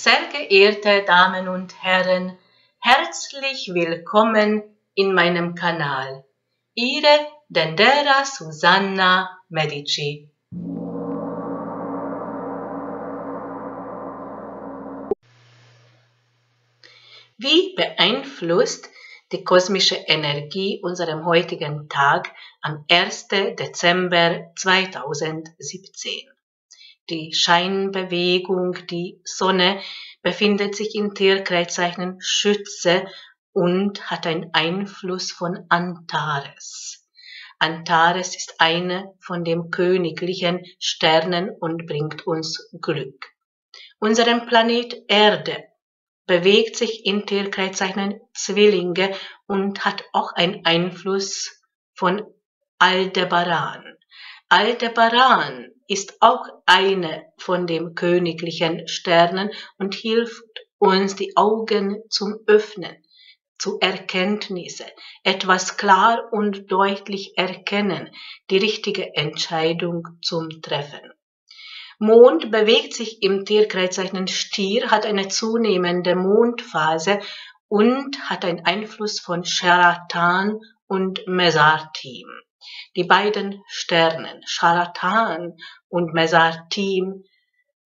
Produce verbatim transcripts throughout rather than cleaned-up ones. Sehr geehrte Damen und Herren, herzlich willkommen in meinem Kanal. Ihre Dendera Susanna Medici. Wie beeinflusst die kosmische Energie unseren heutigen Tag am ersten Dezember zweitausendsiebzehn? Die Scheinbewegung, die Sonne, befindet sich im Tierkreiszeichen Schütze und hat einen Einfluss von Antares. Antares ist eine von den königlichen Sternen und bringt uns Glück. Unser Planet Erde bewegt sich im Tierkreiszeichen Zwillinge und hat auch einen Einfluss von Aldebaran. Aldebaran ist auch eine von den königlichen Sternen und hilft uns, die Augen zum Öffnen, zu Erkenntnisse, etwas klar und deutlich erkennen, die richtige Entscheidung zum Treffen. Mond bewegt sich im Tierkreiszeichen Stier, hat eine zunehmende Mondphase und hat einen Einfluss von Sharatan und Mesarthim. Die beiden Sternen, Sharatan und Mesarthim,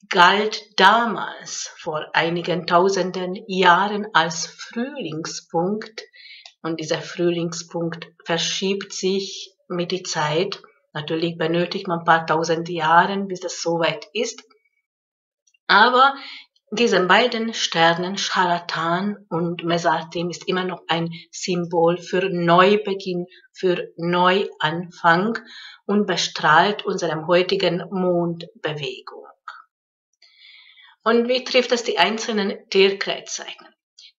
galt damals vor einigen tausenden Jahren als Frühlingspunkt, und dieser Frühlingspunkt verschiebt sich mit der Zeit. Natürlich benötigt man ein paar tausend Jahre, bis es soweit ist, aber diesen beiden Sternen, Sharatan und Mesarthim, ist immer noch ein Symbol für Neubeginn, für Neuanfang und bestrahlt unserem heutigen Mondbewegung. Und wie trifft es die einzelnen Tierkreiszeichen?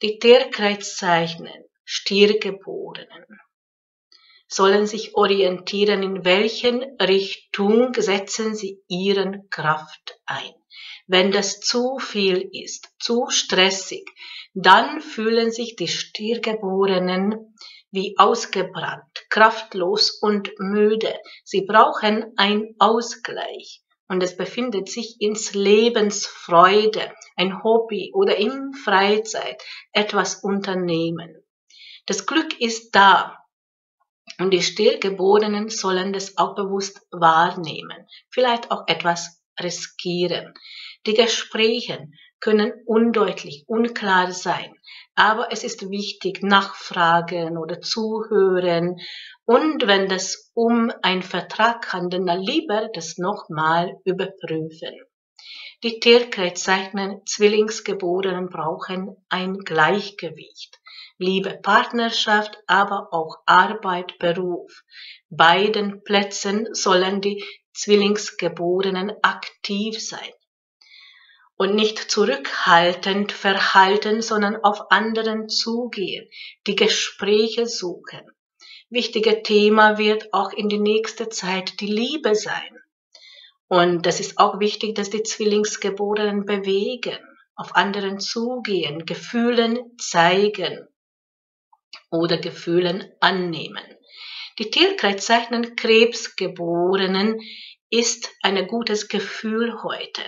Die Tierkreiszeichen Stiergeborenen sollen sich orientieren, in welchen Richtung setzen sie ihren Kraft ein. Wenn das zu viel ist, zu stressig, dann fühlen sich die Stiergeborenen wie ausgebrannt, kraftlos und müde. Sie brauchen einen Ausgleich, und es befindet sich in Lebensfreude, ein Hobby oder in Freizeit etwas unternehmen. Das Glück ist da. Und die Stiergeborenen sollen das auch bewusst wahrnehmen, vielleicht auch etwas riskieren. Die Gespräche können undeutlich, unklar sein, aber es ist wichtig, nachfragen oder zuhören, und wenn es um einen Vertrag handelt, dann lieber das nochmal überprüfen. Die Tierkreiszeichen Zwillingsgeborenen brauchen ein Gleichgewicht. Liebe, Partnerschaft, aber auch Arbeit, Beruf. Beiden Plätzen sollen die Zwillingsgeborenen aktiv sein und nicht zurückhaltend verhalten, sondern auf anderen zugehen, die Gespräche suchen. Wichtiges Thema wird auch in der nächsten Zeit die Liebe sein. Und das ist auch wichtig, dass die Zwillingsgeborenen bewegen, auf anderen zugehen, Gefühlen zeigen oder Gefühlen annehmen. Die Tierkreiszeichen Krebsgeborenen ist ein gutes Gefühl heute,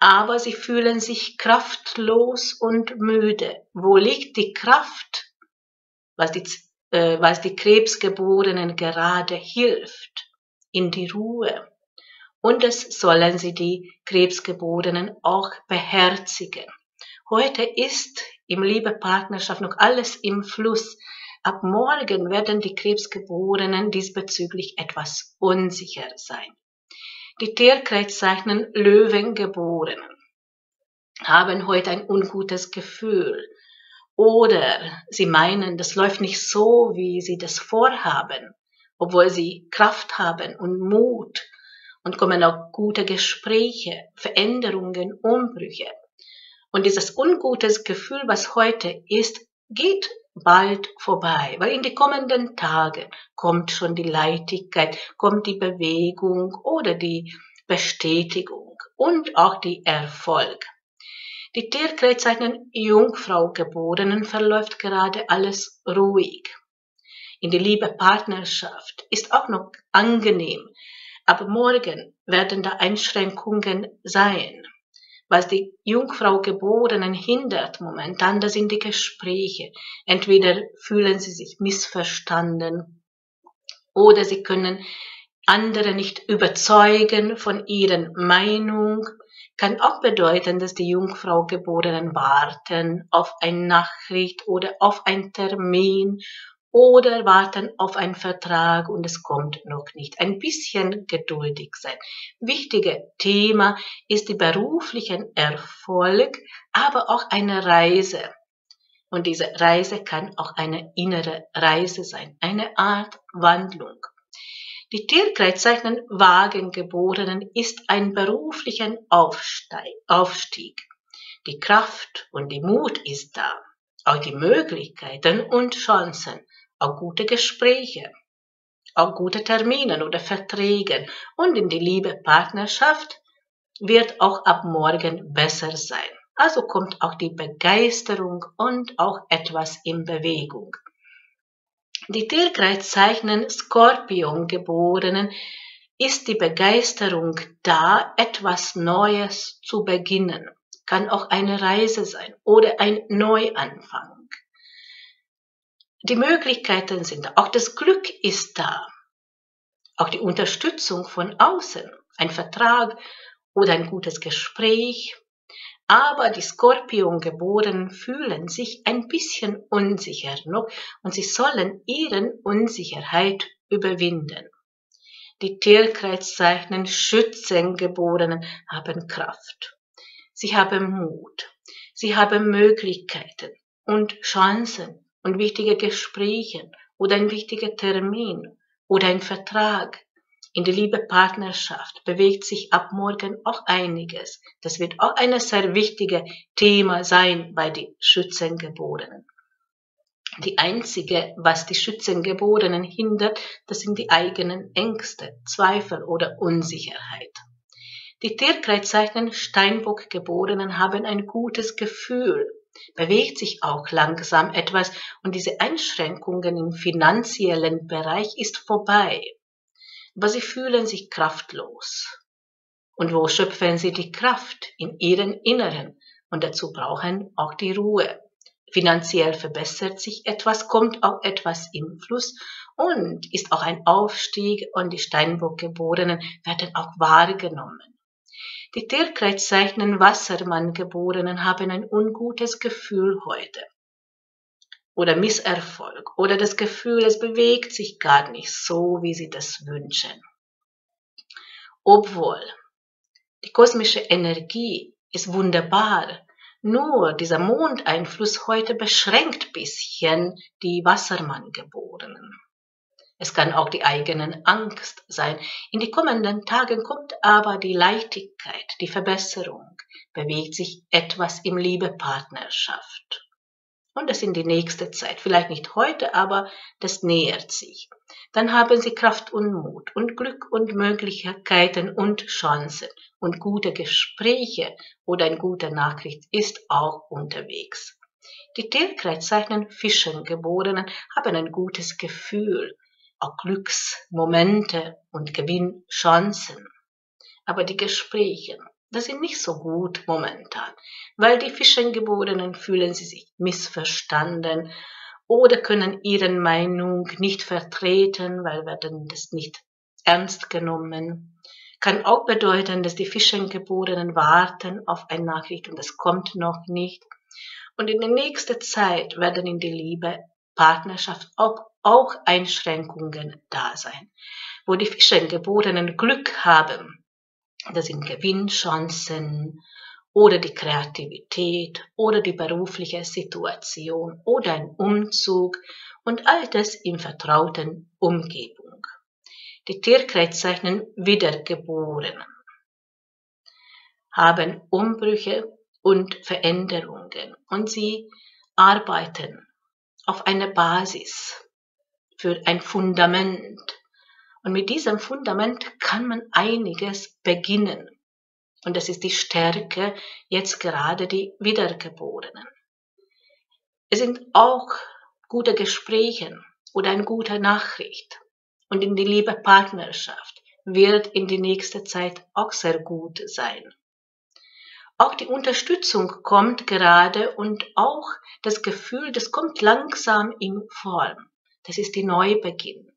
aber sie fühlen sich kraftlos und müde. Wo liegt die Kraft, was die, äh, was die Krebsgeborenen gerade hilft? In die Ruhe. Und das sollen sie die Krebsgeborenen auch beherzigen. Heute ist im Liebe-Partnerschaft noch alles im Fluss. Ab morgen werden die Krebsgeborenen diesbezüglich etwas unsicher sein. Die Tierkreiszeichen Löwengeborenen haben heute ein ungutes Gefühl, oder sie meinen, das läuft nicht so, wie sie das vorhaben, obwohl sie Kraft haben und Mut, und kommen auch gute Gespräche, Veränderungen, Umbrüche. Und dieses ungutes Gefühl, was heute ist, geht bald vorbei, weil in den kommenden Tagen kommt schon die Leichtigkeit, kommt die Bewegung oder die Bestätigung und auch die Erfolg. Die Tierkreiszeichen Jungfraugeborenen verläuft gerade alles ruhig. In der Liebe-Partnerschaft ist auch noch angenehm, aber morgen werden da Einschränkungen sein, was die Jungfrau Geborenen hindert momentan, das sind die Gespräche. Entweder fühlen sie sich missverstanden oder sie können andere nicht überzeugen von ihren Meinung. Kann auch bedeuten, dass die Jungfrau Geborenen warten auf eine Nachricht oder auf einen Termin oder warten auf einen Vertrag und es kommt noch nicht. Ein bisschen geduldig sein. Wichtiges Thema ist die beruflichen Erfolg, aber auch eine Reise. Und diese Reise kann auch eine innere Reise sein, eine Art Wandlung. Die Tierkreiszeichen Waagegeborenen ist ein beruflicher Aufstieg. Die Kraft und die Mut ist da, auch die Möglichkeiten und Chancen, auch gute Gespräche, auch gute Termine oder Verträge und in die Liebe Partnerschaft wird auch ab morgen besser sein. Also kommt auch die Begeisterung und auch etwas in Bewegung. Die Tierkreiszeichen Skorpiongeborenen ist die Begeisterung da, etwas Neues zu beginnen. Kann auch eine Reise sein oder ein Neuanfang. Die Möglichkeiten sind da. Auch das Glück ist da. Auch die Unterstützung von außen, ein Vertrag oder ein gutes Gespräch. Aber die Skorpiongeborenen fühlen sich ein bisschen unsicher noch und sie sollen ihre Unsicherheit überwinden. Die Tierkreiszeichen Schützengeborenen haben Kraft. Sie haben Mut. Sie haben Möglichkeiten und Chancen und wichtige Gespräche oder ein wichtiger Termin oder ein Vertrag. In der Liebe Partnerschaft bewegt sich ab morgen auch einiges. Das wird auch ein sehr wichtiges Thema sein bei den Schützengeborenen. Die einzige, was die Schützengeborenen hindert, das sind die eigenen Ängste, Zweifel oder Unsicherheit. Die Tierkreiszeichen Steinbockgeborenen haben ein gutes Gefühl. Bewegt sich auch langsam etwas und diese Einschränkungen im finanziellen Bereich ist vorbei. Aber sie fühlen sich kraftlos. Und wo schöpfen sie die Kraft? In ihrem Inneren. Und dazu brauchen auch die Ruhe. Finanziell verbessert sich etwas, kommt auch etwas im Fluss und ist auch ein Aufstieg und die Steinbockgeborenen werden auch wahrgenommen. Die Tierkreiszeichen Wassermanngeborenen haben ein ungutes Gefühl heute. Oder Misserfolg oder das Gefühl, es bewegt sich gar nicht so, wie sie das wünschen. Obwohl die kosmische Energie ist wunderbar, nur dieser Mondeinfluss heute beschränkt ein bisschen die Wassermanngeborenen. Es kann auch die eigenen Angst sein. In die kommenden Tagen kommt aber die Leichtigkeit, die Verbesserung, bewegt sich etwas im Liebepartnerschaft. Und das in die nächste Zeit, vielleicht nicht heute, aber das nähert sich. Dann haben sie Kraft und Mut und Glück und Möglichkeiten und Chancen und gute Gespräche oder eine gute Nachricht ist auch unterwegs. Die Tierkreiszeichen Fischengeborenen haben ein gutes Gefühl, auch Glücksmomente und Gewinnchancen. Aber die Gespräche, das sind nicht so gut momentan, weil die Fischengeborenen fühlen sie sich missverstanden oder können ihre Meinung nicht vertreten, weil werden das nicht ernst genommen. Kann auch bedeuten, dass die Fischengeborenen warten auf eine Nachricht und das kommt noch nicht. Und in der nächsten Zeit werden in der Liebe Partnerschaft auch, auch Einschränkungen da sein, wo die Fischengeborenen Glück haben. Das sind Gewinnchancen oder die Kreativität oder die berufliche Situation oder ein Umzug und all das in vertrauten Umgebung. Die Tierkreiszeichen Wiedergeborenen haben Umbrüche und Veränderungen und sie arbeiten auf einer Basis für ein Fundament. Und mit diesem Fundament kann man einiges beginnen. Und das ist die Stärke, jetzt gerade die Wiedergeborenen. Es sind auch gute Gespräche oder eine gute Nachricht. Und in die liebe Partnerschaft wird in die nächste Zeit auch sehr gut sein. Auch die Unterstützung kommt gerade und auch das Gefühl, das kommt langsam in Form. Das ist der Neubeginn.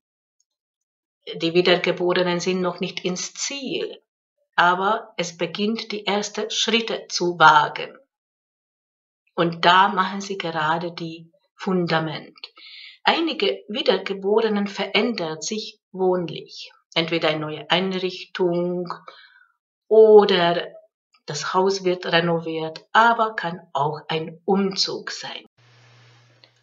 Die Wiedergeborenen sind noch nicht ins Ziel, aber es beginnt, die ersten Schritte zu wagen. Und da machen sie gerade die Fundament. Einige Wiedergeborenen verändern sich wohnlich. Entweder eine neue Einrichtung oder das Haus wird renoviert, aber kann auch ein Umzug sein.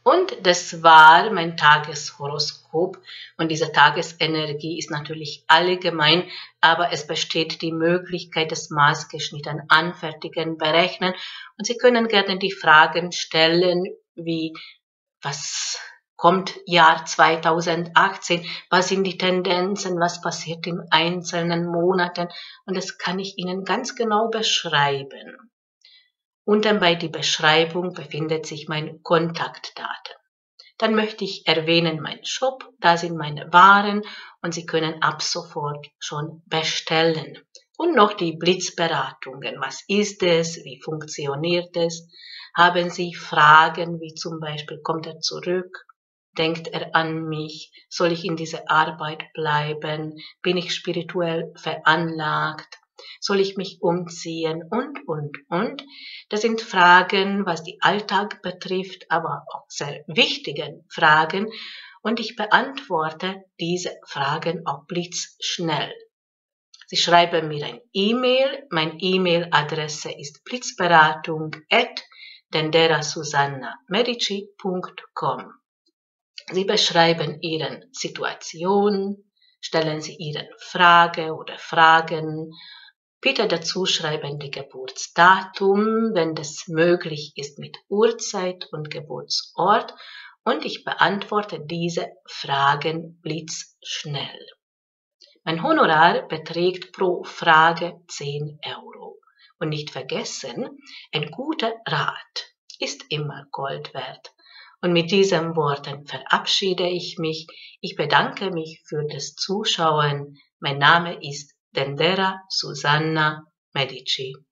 Und das war mein Tageshoroskop. Und diese Tagesenergie ist natürlich allgemein, aber es besteht die Möglichkeit des maßgeschnitten Anfertigen, Berechnen. Und Sie können gerne die Fragen stellen, wie, was kommt Jahr zweitausendachtzehn, was sind die Tendenzen, was passiert in einzelnen Monaten, und das kann ich Ihnen ganz genau beschreiben. Unten bei der Beschreibung befindet sich meine Kontaktdaten. Dann möchte ich erwähnen meinen Shop, da sind meine Waren und Sie können ab sofort schon bestellen. Und noch die Blitzberatungen, was ist es, wie funktioniert es, haben Sie Fragen wie zum Beispiel, kommt er zurück? Denkt er an mich? Soll ich in dieser Arbeit bleiben? Bin ich spirituell veranlagt? Soll ich mich umziehen? Und, und, und. Das sind Fragen, was den Alltag betrifft, aber auch sehr wichtige Fragen. Und ich beantworte diese Fragen auch blitzschnell. Sie schreiben mir ein E-Mail. Meine E-Mail-Adresse ist blitzberatung at denderasusannamedici punkt com. Sie beschreiben Ihre Situation, stellen Sie Ihre Frage oder Fragen. Bitte dazu schreiben die Geburtsdatum, wenn das möglich ist, mit Uhrzeit und Geburtsort. Und ich beantworte diese Fragen blitzschnell. Mein Honorar beträgt pro Frage zehn Euro. Und nicht vergessen, ein guter Rat ist immer Gold wert. Und mit diesen Worten verabschiede ich mich. Ich bedanke mich für das Zuschauen. Mein Name ist Dendera Susanna Medici.